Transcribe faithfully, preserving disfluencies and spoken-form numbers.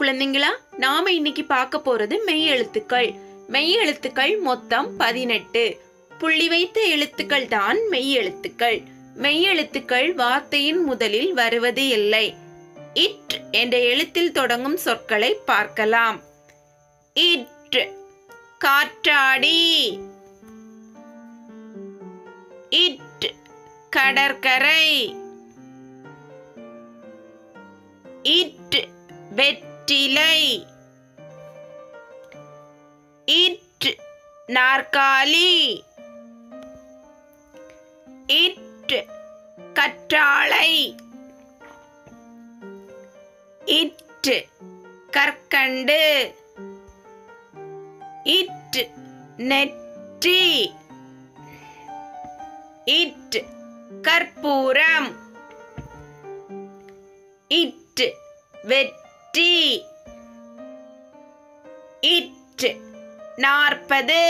குழந்தைங்களா, நாம இன்னைக்கு பார்க்க போறது மெய் எழுத்துக்கள். மெய் எழுத்துக்கள் மொத்தம் பதினெட்டு. புள்ளி வைத்த எழுத்துக்கள் தான் மெய் எழுத்துக்கள். மெய் எழுத்துக்கள் வார்த்தையின் முதலில் வருவது இல்லை. இட் என்ற எழுத்தில் தொடங்கும் சொற்களை பார்க்கலாம். இட் காற்றாடி, இட் கடற்கரை, இட் வெற்றிலை, இட் நாற்காலி, இட் கற்றாழை, இட் கற்கண்டு, இட் நெற்றி, இட் கற்பூரம், இட் வெற்றி, இட் நாற்பது.